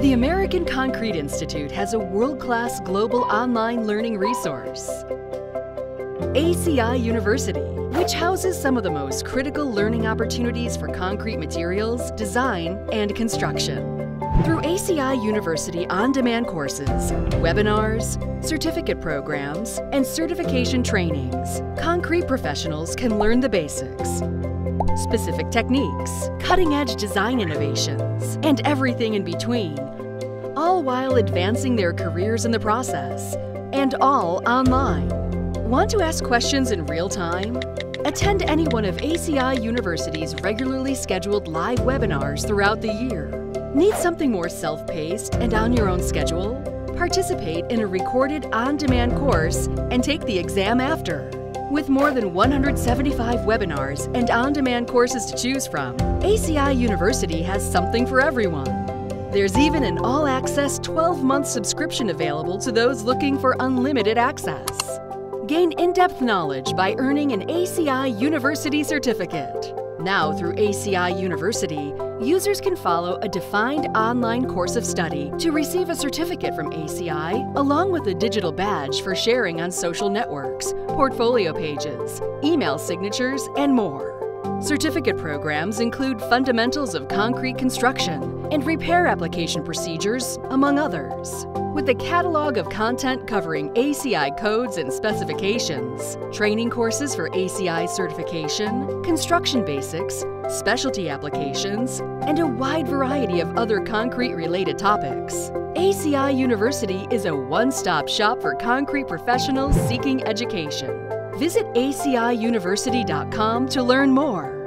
The American Concrete Institute has a world-class global online learning resource, ACI University, which houses some of the most critical learning opportunities for concrete materials, design, and construction. Through ACI University on-demand courses, webinars, certificate programs, and certification trainings, concrete professionals can learn the basics, specific techniques, cutting-edge design innovations, and everything in between, all while advancing their careers in the process, and all online. Want to ask questions in real time? Attend any one of ACI University's regularly scheduled live webinars throughout the year. Need something more self-paced and on your own schedule? Participate in a recorded on-demand course and take the exam after. With more than 175 webinars and on-demand courses to choose from, ACI University has something for everyone. There's even an all-access 12-month subscription available to those looking for unlimited access. Gain in-depth knowledge by earning an ACI University certificate. Now through ACI University, users can follow a defined online course of study to receive a certificate from ACI, along with a digital badge for sharing on social networks, portfolio pages, email signatures, and more. Certificate programs include fundamentals of concrete construction and repair application procedures, among others. With a catalog of content covering ACI codes and specifications, training courses for ACI certification, construction basics, specialty applications, and a wide variety of other concrete-related topics, ACI University is a one-stop shop for concrete professionals seeking education. Visit aciuniversity.com to learn more.